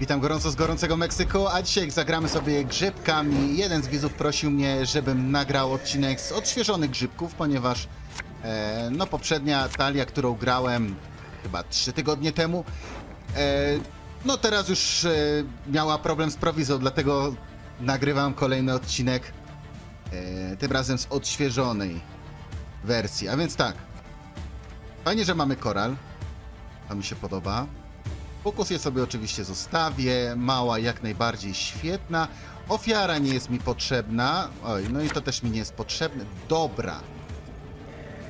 Witam gorąco z gorącego Meksyku, a dzisiaj zagramy sobie grzybkami. Jeden z widzów prosił mnie, żebym nagrał odcinek z odświeżonych grzybków, ponieważ no poprzednia talia, którą grałem chyba 3 tygodnie temu, no teraz już miała problem z prowizją, dlatego nagrywam kolejny odcinek, tym razem z odświeżonej wersji. A więc tak, fajnie, że mamy koral, to mi się podoba. Fokus je sobie oczywiście zostawię, mała jak najbardziej świetna. Ofiara nie jest mi potrzebna, oj, no i to też mi nie jest potrzebne. Dobra.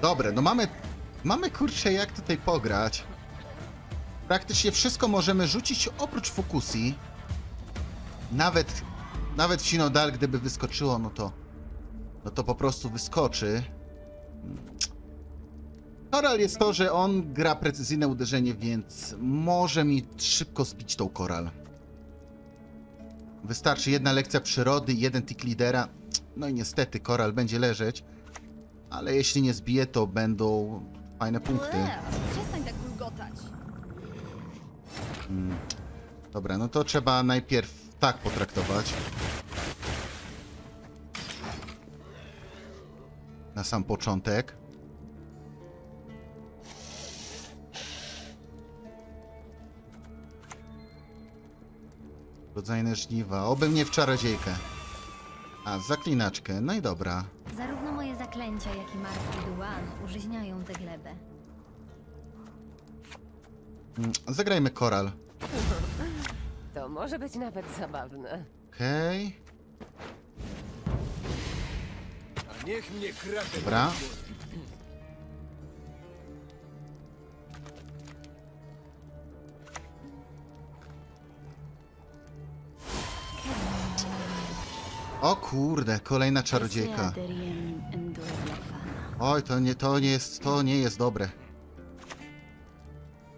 Dobre, no mamy kurczę jak tutaj pograć. Praktycznie wszystko możemy rzucić oprócz Fokusji. Nawet w Sinodal, gdyby wyskoczyło, no to po prostu wyskoczy. Koral jest to, że on gra precyzyjne uderzenie, więc może mi szybko zbić tą koral. Wystarczy jedna lekcja przyrody, jeden tick lidera. No i niestety koral będzie leżeć. Ale jeśli nie zbije, to będą fajne punkty. Przestań tak bulgotać. Dobra, no to trzeba najpierw tak potraktować. Na sam początek. Rodzajne żniwa. Oby mnie w czarodziejkę. A, zaklinaczkę. No i dobra. Zarówno moje zaklęcia, jak i marki Duan użyźniają tę glebę. Zagrajmy koral. To może być nawet zabawne. Okej. Okay. Niech mnie kradę. Dobra. O kurde, kolejna czarodziejka. Oj, to nie jest dobre.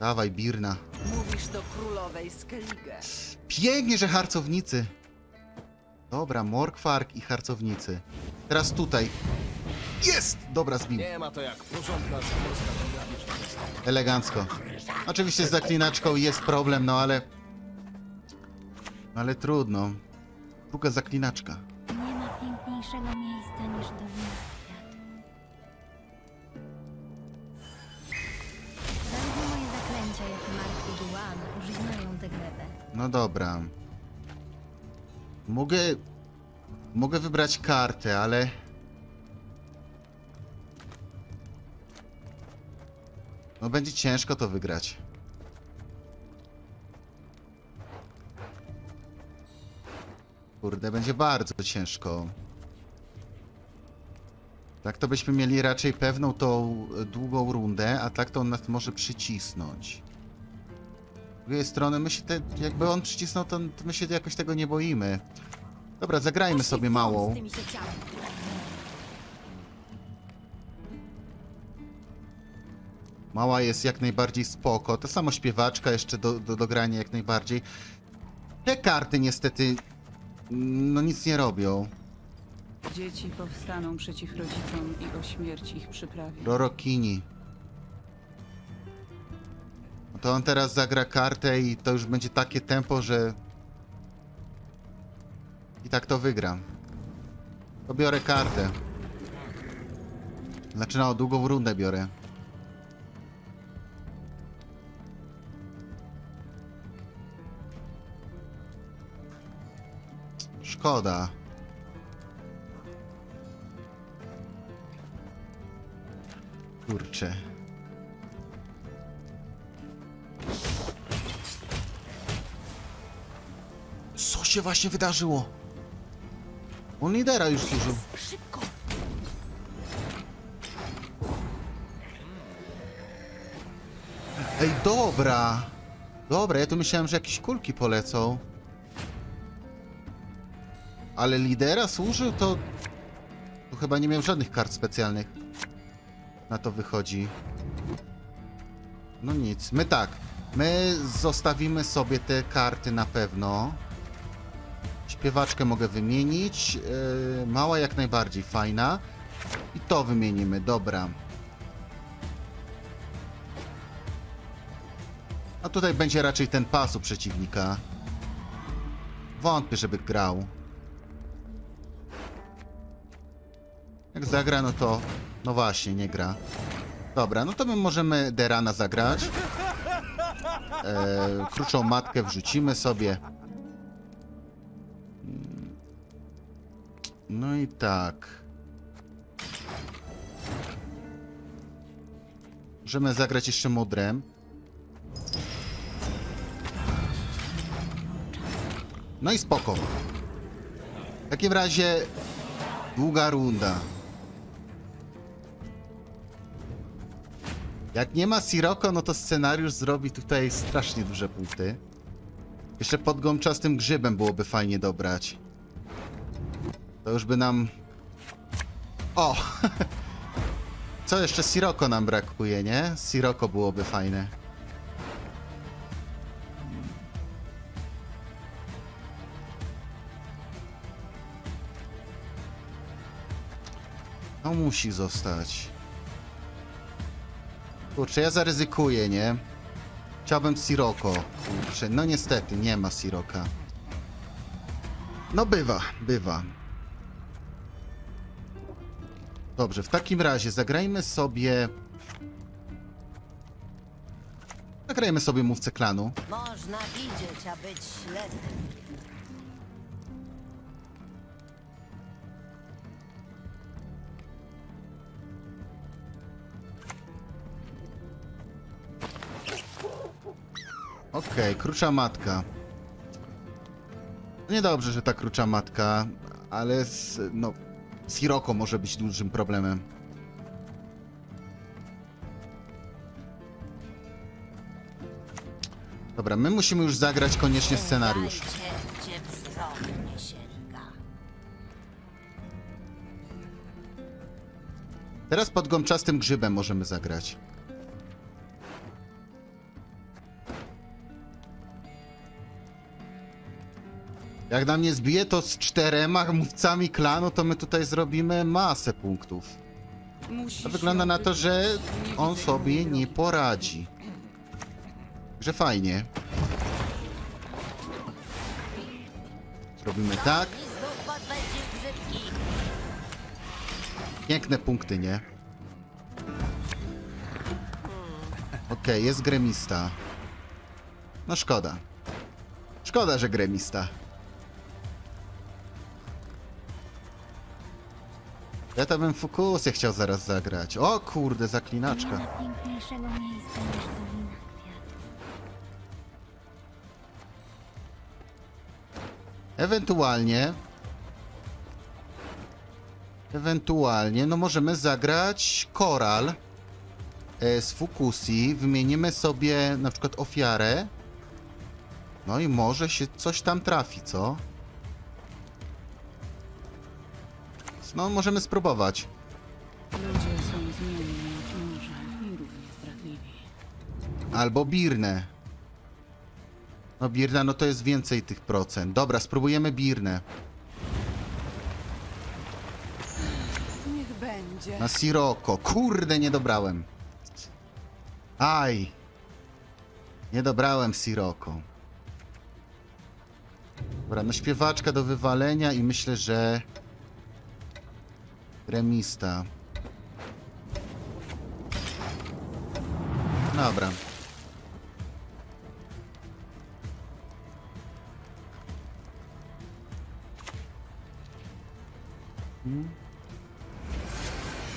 Dawaj, Birna. Mówisz do królowej Skellige. Pięknie, że harcownicy. Dobra, Morkwark i harcownicy. Teraz tutaj. Jest! Dobra, zbił. Elegancko. Oczywiście z zaklinaczką jest problem, no ale... Ale trudno. Druga zaklinaczka. Nie ma piękniejszego miejsca niż do Nilfgaard. Zarówno moje zaklęcia, jak i marki Duan używają tę glebę. No dobra. Mogę wybrać kartę, ale... No będzie ciężko to wygrać. Kurde, będzie bardzo ciężko. Tak to byśmy mieli raczej pewną tą długą rundę, a tak to on nas może przycisnąć. Z drugiej strony, my się jakby on przycisnął, to my się jakoś tego nie boimy. Dobra, zagrajmy sobie małą. Mała jest jak najbardziej spoko. To samo śpiewaczka, jeszcze do grania jak najbardziej. Te karty niestety... No nic nie robią. Dzieci powstaną przeciw rodzicom i o śmierć ich przyprawią. Rorokini. No to on teraz zagra kartę i to już będzie takie tempo, że... I tak to wygra. To biorę kartę. Znaczy no, długą rundę biorę. Szkoda. Kurczę. Co się właśnie wydarzyło? On lidera już służył. Szybko. Ej, dobra. Dobra, ja tu myślałem, że jakieś kulki polecą. Ale lidera służył, to... Tu chyba nie miał żadnych kart specjalnych. Na to wychodzi. No nic. My tak. My zostawimy sobie te karty na pewno. Śpiewaczkę mogę wymienić. Mała jak najbardziej fajna. I to wymienimy. Dobra. A tutaj będzie raczej ten pas u przeciwnika. Wątpię, żeby grał. Jak zagra, no to... No właśnie, nie gra. Dobra, no to my możemy Derana zagrać. Kruczą matkę wrzucimy sobie. No i tak. Możemy zagrać jeszcze modrem. No i spoko. W takim razie długa runda. Jak nie ma Sirocco, no to scenariusz zrobi tutaj strasznie duże punkty. Jeszcze pod gąbczastym grzybem byłoby fajnie dobrać. To już by nam... O! Co jeszcze? Sirocco nam brakuje, nie? Sirocco byłoby fajne. No musi zostać. Kurczę, ja zaryzykuję, nie? Chciałbym Sirocco. Kurczę, no niestety, nie ma Sirocca. No bywa, bywa. Dobrze, w takim razie zagrajmy sobie... Zagrajmy sobie mówcę klanu. Można widzieć, a być ślepym. Okej, krucza matka. Niedobrze, że ta krucza matka, ale no, Sirocco może być dużym problemem. Dobra, my musimy już zagrać koniecznie scenariusz. Teraz pod gąbczastym grzybem możemy zagrać. Jak na mnie zbije to z 4 mówcami klanu, to my tutaj zrobimy masę punktów. To wygląda na to, że on sobie nie poradzi. Że fajnie. Zrobimy tak. Piękne punkty, nie? Okej, jest gremista. No szkoda. Szkoda, że gremista. Ja to bym Fukusję chciał zaraz zagrać. O kurde, zaklinaczka. Nie ma piękniejszego miejsca niż Dolina Kwiatów. Ewentualnie, no możemy zagrać koral z Fukusji. Wymienimy sobie na przykład ofiarę. No i może się coś tam trafi, co? No, możemy spróbować. Ludzie są zmienni od morza i równie zdradliwi. Albo Birnę. No Birna, no to jest więcej tych procent. Dobra, spróbujemy Birnę. Niech będzie. Na Sirocco. Kurde, nie dobrałem. Aj. Nie dobrałem Sirocco. Dobra, no śpiewaczka do wywalenia i myślę, że... Remista. Dobra.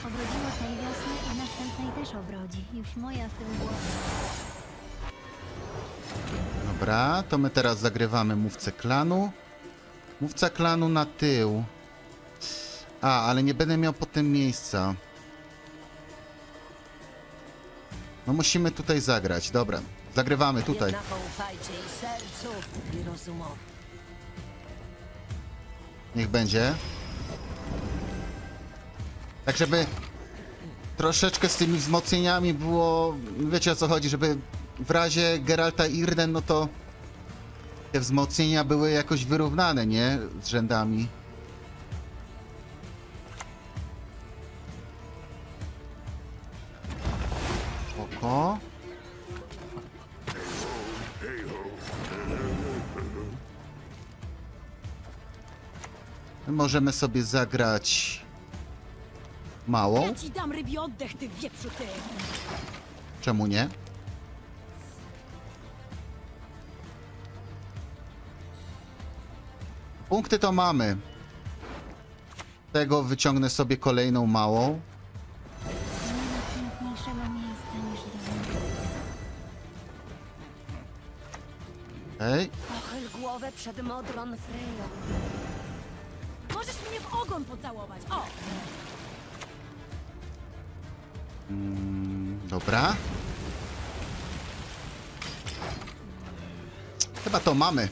Obrodziła tej wiosny, a następnej też obrodzi. Już moja w tym głowie. Dobra, to my teraz zagrywamy mówcę klanu. Mówca klanu na tył. A, ale nie będę miał potem miejsca. No musimy tutaj zagrać, dobra. Zagrywamy tutaj. Niech będzie. Tak, żeby troszeczkę z tymi wzmocnieniami było... Wiecie o co chodzi, żeby w razie Geralta Irden, no to... Te wzmocnienia były jakoś wyrównane, nie? Z rzędami. O. Możemy sobie zagrać małą. Ja ci dam rybi oddech, ty wieprzu, ty. Czemu nie? Punkty to mamy. Z tego wyciągnę sobie kolejną małą. Okej. Pochyl głowę przed modron Freją. Możesz mnie w ogon pocałować. O! Dobra. Chyba to mamy.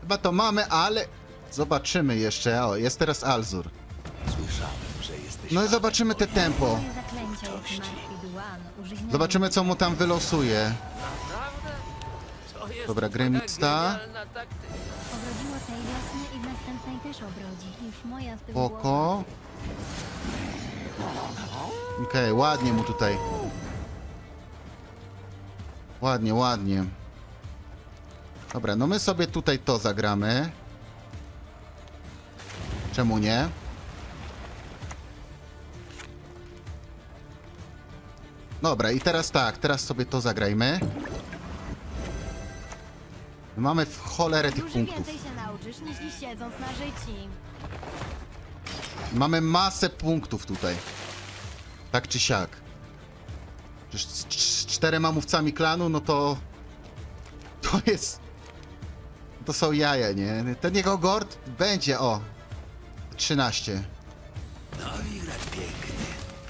Chyba to mamy, ale zobaczymy jeszcze. O, jest teraz Alzur. No i zobaczymy te tempo. Zobaczymy, co mu tam wylosuje. Dobra, Grimsta. Oko. Okej, ładnie mu tutaj. Ładnie, ładnie. Dobra, no my sobie tutaj to zagramy. Czemu nie? Dobra, i teraz tak, teraz sobie to zagrajmy. Mamy w cholerę tych punktów. Mamy masę punktów tutaj. Tak czy siak. Przecież z 4 mówcami klanu, no to... To jest... To są jaja, nie? Ten jego gord będzie, o! 13. No i grać piękny,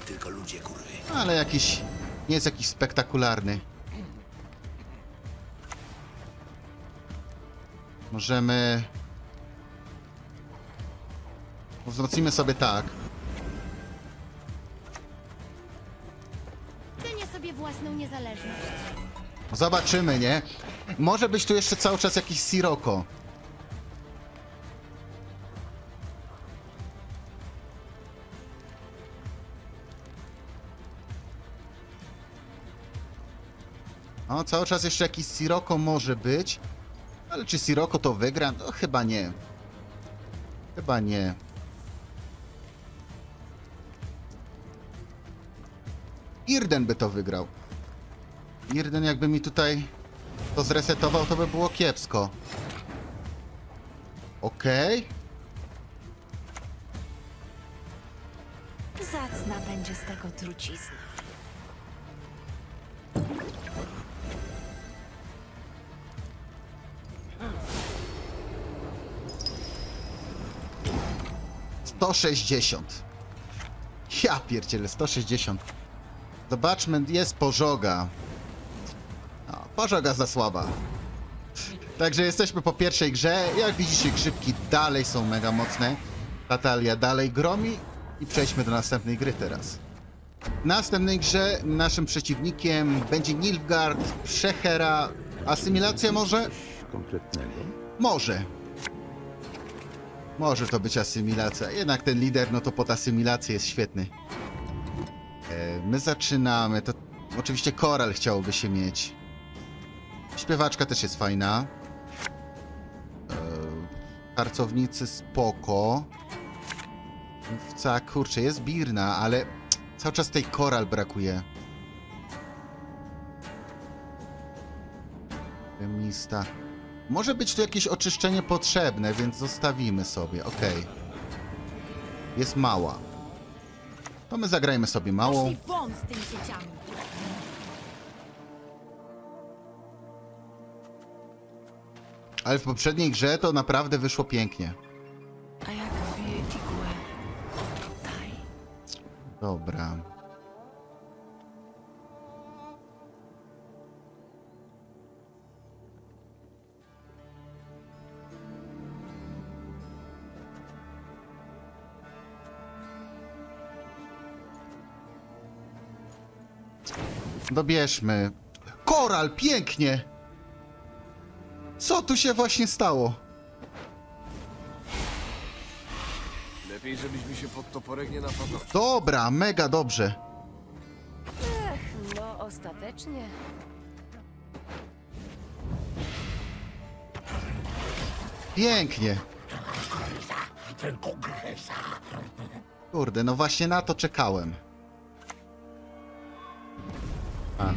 tylko ludzie kurwy. Ale jakiś... Nie jest jakiś spektakularny. Możemy... Wzmocnimy sobie tak. Cenię sobie własną niezależność. Zobaczymy, nie? Może być tu jeszcze cały czas jakiś Sirocco. O, cały czas jeszcze jakiś Sirocco może być. Ale czy Sirocco to wygra? No chyba nie. Chyba nie. Irden by to wygrał. Irden jakby mi tutaj to zresetował, to by było kiepsko. Okej. Zacna będzie z tego trucizna. $160. Ja pierdzielę, 160. Zobaczmy, jest pożoga. No, pożoga za słaba. Także jesteśmy po pierwszej grze. Jak widzicie, grzybki dalej są mega mocne. Tatalia dalej gromi. I przejdźmy do następnej gry teraz. W następnej grze naszym przeciwnikiem będzie Nilfgaard, Przechera. Asymilacja może? Konkretnego? Może. Może to być asymilacja. Jednak ten lider, no to pod asymilację jest świetny. My zaczynamy, to oczywiście koral chciałoby się mieć. Śpiewaczka też jest fajna. Harcownicy spoko. Mówca, kurczę, jest birna, ale cały czas tej koral brakuje. Mista. Może być tu jakieś oczyszczenie potrzebne, więc zostawimy sobie, okej. Jest mała. To my zagrajmy sobie małą. Ale w poprzedniej grze to naprawdę wyszło pięknie. Dobra. Dobierzmy. Koral, pięknie! Co tu się właśnie stało? Lepiej, żebyśmy się pod toporek nie napadli. Dobra, mega dobrze. Ech, no ostatecznie. Pięknie. Kurde, no właśnie na to czekałem. A.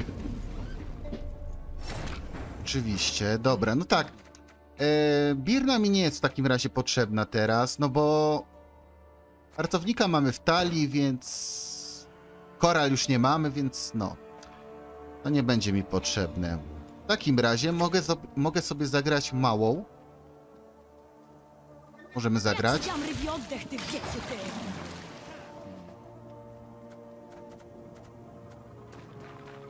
Oczywiście, dobra, no tak. Birna mi nie jest w takim razie potrzebna teraz, no bo harcownika mamy w talii, więc koral już nie mamy, więc no. To nie będzie mi potrzebne. W takim razie mogę sobie zagrać małą. Możemy zagrać.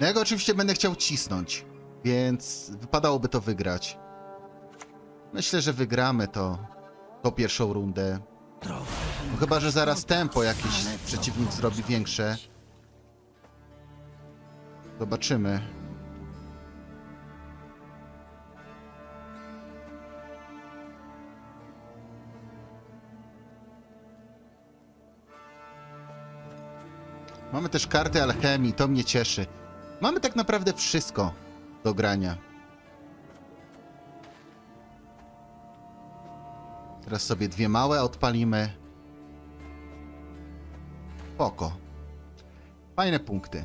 No ja go oczywiście będę chciał cisnąć, więc wypadałoby to wygrać. Myślę, że wygramy to pierwszą rundę. No chyba, że zaraz tempo jakiś przeciwnik zrobi większe. Zobaczymy. Mamy też karty alchemii, to mnie cieszy. Mamy tak naprawdę wszystko do grania. Teraz sobie dwie małe odpalimy. Spoko. Fajne punkty.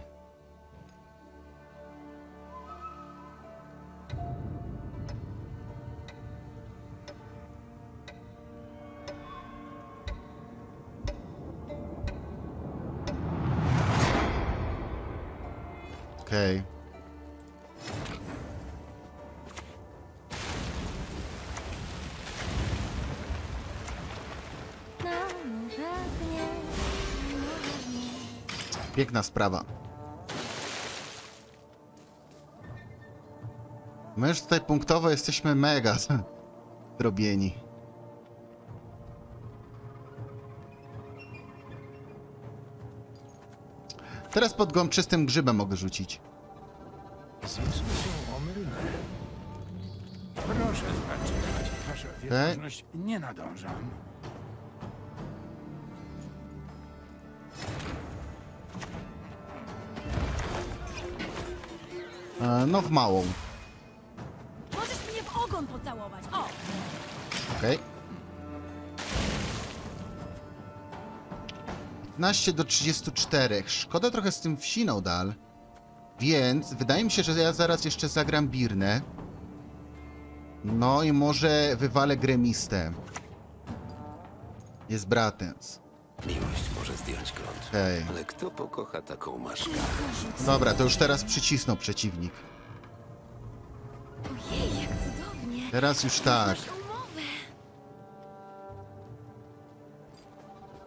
Okej. Piękna sprawa. My już tutaj punktowo jesteśmy mega zrobieni. Teraz pod gąbczystym grzybem mogę rzucić. Proszę zaczekać, wasza wieczność, nie nadążam. No w małą. Możesz mnie w ogon pocałować. O! Okej. 15 do 34. Szkoda trochę z tym wsinął dal. Więc wydaje mi się, że ja zaraz jeszcze zagram birnę. No i może wywalę gremistę. Jest bratens. Miłość może zdjąć grunt, ale kto pokocha taką maszkę? Dobra, to już teraz przycisnął przeciwnik. Ojej, jak cudownie. Teraz już tak.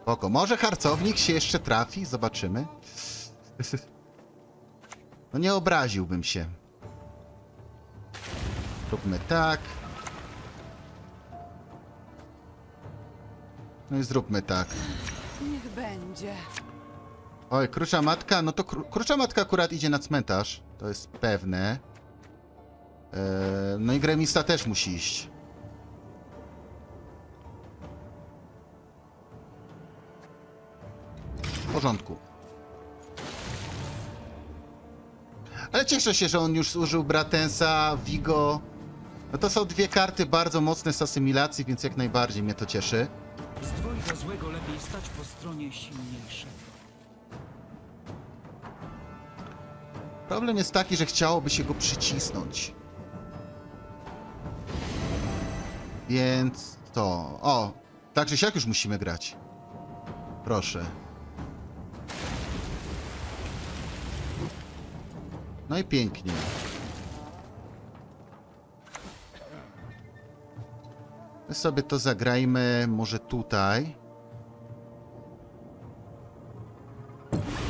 Spoko, może harcownik się jeszcze trafi? Zobaczymy. No nie obraziłbym się. Róbmy tak. No i zróbmy tak. Niech będzie. Oj, krucza matka. No to krucza matka akurat idzie na cmentarz. To jest pewne. No i gremista też musi iść. W porządku. Ale cieszę się, że on już użył bratensa, Vigo. No to są dwie karty bardzo mocne z asymilacji, więc jak najbardziej mnie to cieszy. Z dwojga złego lepiej stać po stronie silniejszego. Problem jest taki, że chciałoby się go przycisnąć. Więc to... O! Także siak już musimy grać. Proszę. No i pięknie. My sobie to zagrajmy może tutaj.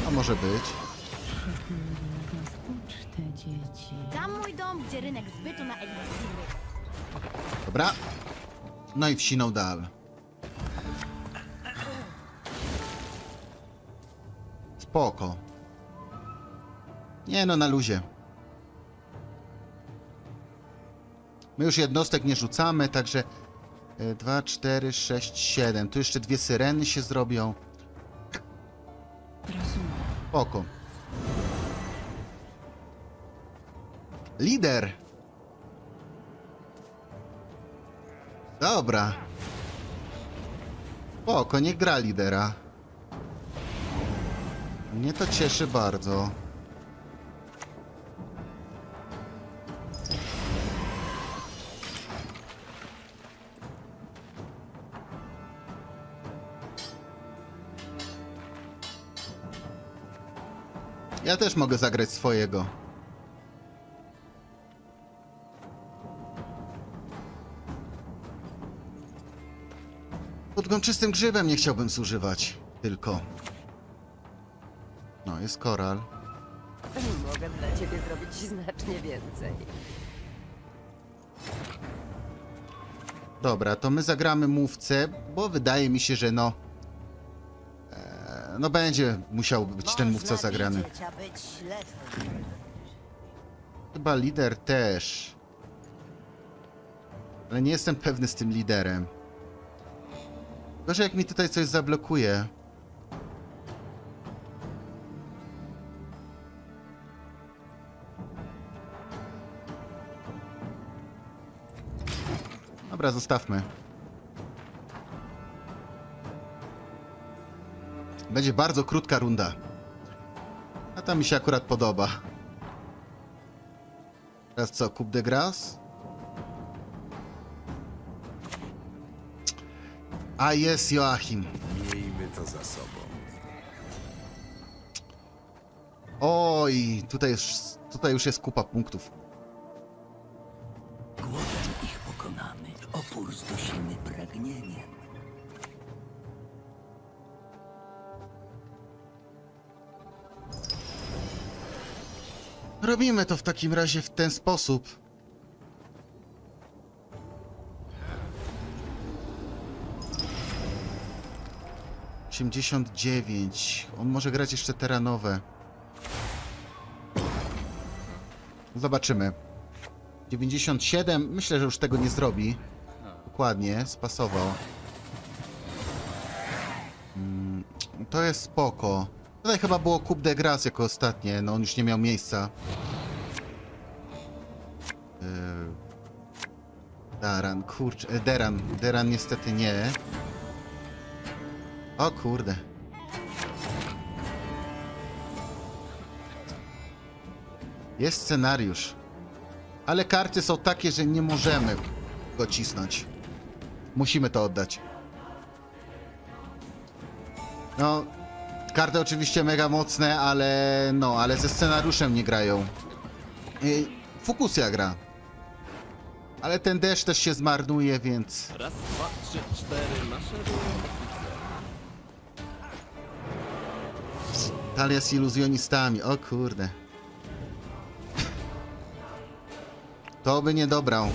A może być. Tam mój dom, gdzie rynek zbytu na eliksiry. Dobra. No i wsinął dal. Spoko. Nie no, na luzie. My już jednostek nie rzucamy, także... 2, 4, 6, 7. Tu jeszcze dwie syreny się zrobią. Spoko. Lider! Dobra. Spoko, nie gra lidera. Mnie to cieszy bardzo. Ja też mogę zagrać swojego. Pod gączystym grzybem nie chciałbym zużywać. Tylko. No, jest koral. Mogę dla ciebie zrobić znacznie więcej. Dobra, to my zagramy mówcę, bo wydaje mi się, że no... No będzie musiał być ten mówca zagrany. Chyba lider też. Ale nie jestem pewny z tym liderem. Gorzej jak mi tutaj coś zablokuje. Dobra, zostawmy. Będzie bardzo krótka runda. A ta mi się akurat podoba. Teraz co? Coup de Grâce? A jest Joachim. Miejmy to za sobą. Oj, tutaj już jest kupa punktów. Głodem ich pokonamy. Opór zdusimy pragnieniem. Robimy to w takim razie w ten sposób. ...89... On może grać jeszcze teranowe. Zobaczymy. 97... Myślę, że już tego nie zrobi. Dokładnie, spasował. To jest spoko. Tutaj chyba było Coup de Grâce jako ostatnie, no on już nie miał miejsca. Daran, kurczę, Deran niestety nie. O kurde. Jest scenariusz. Ale karty są takie, że nie możemy go cisnąć. Musimy to oddać. No... Karty oczywiście mega mocne, ale no, ale ze scenariuszem nie grają. Fukusja gra. Ale ten deszcz też się zmarnuje, więc... Raz, dwa, trzy, cztery, maszeruj. Talia z iluzjonistami, o kurde. To by nie dobrał.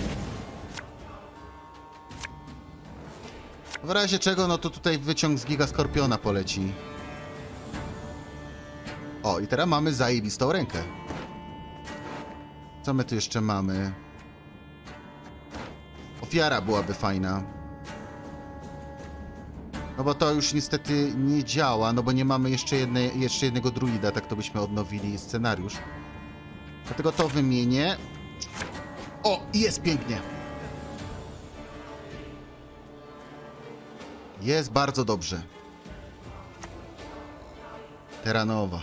W razie czego, no to tutaj wyciąg z Giga Skorpiona poleci. O, i teraz mamy zajebistą rękę. Co my tu jeszcze mamy? Ofiara byłaby fajna. No bo to już niestety nie działa, no bo nie mamy jeszcze jednego druida, tak to byśmy odnowili scenariusz. Dlatego to wymienię. O, jest pięknie. Jest bardzo dobrze. Teranowa.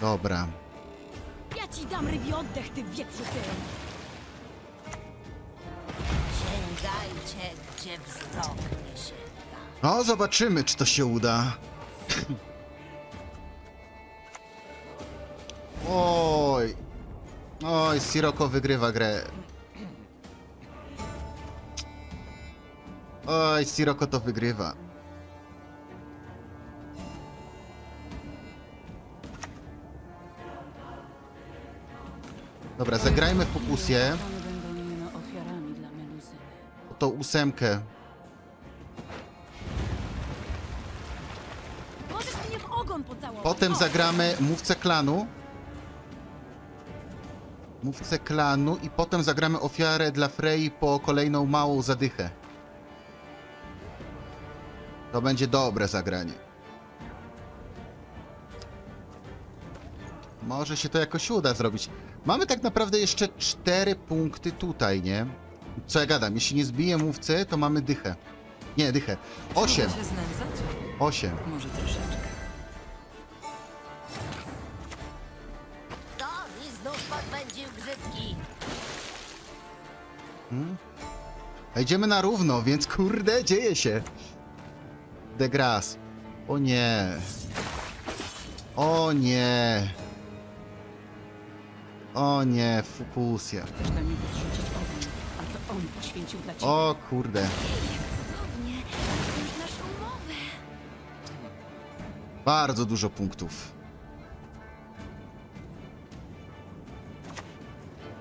Dobra. Ja ci dam rybi oddech, ty wietrzu ty. Sięgajcie, gdzie wzrok nie sięga. No, zobaczymy, czy to się uda. Oj. Oj, Siroko wygrywa grę. Oj, Siroko to wygrywa. Dobra, zagrajmy w pokusję. O tą ósemkę. Potem zagramy mówcę klanu. Mówcę klanu i potem zagramy ofiarę dla Frey po kolejną małą zadychę. To będzie dobre zagranie. Może się to jakoś uda zrobić. Mamy tak naprawdę jeszcze 4 punkty tutaj, nie? Co ja gadam? Jeśli nie zbiję mówcy, to mamy dychę. Nie, dychę. 8. 8. Może troszeczkę. To mi znów podbędził brzydki. Idziemy na równo, więc kurde, dzieje się. De Grâce. O nie. O nie. O nie, fupusja. O kurde. Bardzo dużo punktów.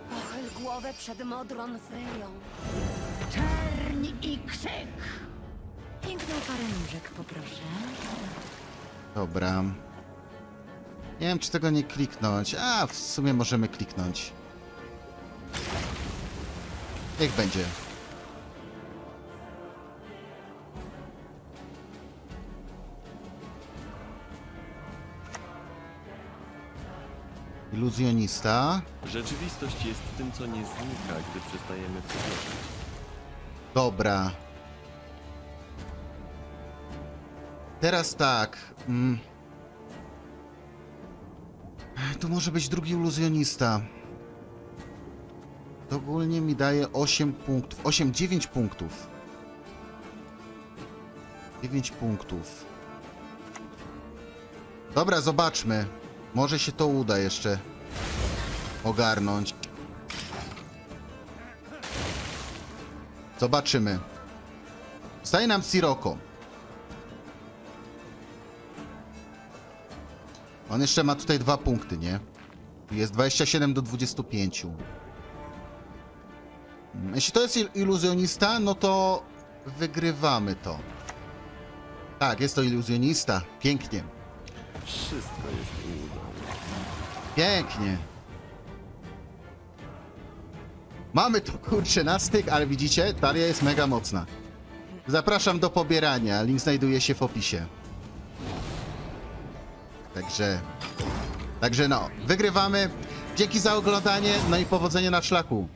Pochyl głowę przed modron Freją. Czerń i krzyk. Piękną parę nóżek, poproszę. Dobra. Nie wiem, czy tego nie kliknąć. A, w sumie możemy kliknąć. Niech będzie. Iluzjonista. Rzeczywistość jest tym, co nie znika, gdy przestajemy przyglądać. Dobra. Teraz tak. To może być drugi iluzjonista. To ogólnie mi daje 8 punktów. 8, 9 punktów. 9 punktów. Dobra, zobaczmy. Może się to uda jeszcze ogarnąć. Zobaczymy. Zostaje nam Sirocco. On jeszcze ma tutaj 2 punkty, nie? Jest 27 do 25. Jeśli to jest iluzjonista, no to wygrywamy to. Tak, jest to iluzjonista. Pięknie. Wszystko jest udało. Pięknie. Mamy tu kurczę na styk, ale widzicie, talia jest mega mocna. Zapraszam do pobierania. Link znajduje się w opisie. Także no, wygrywamy. Dzięki za oglądanie, no i powodzenia na szlaku.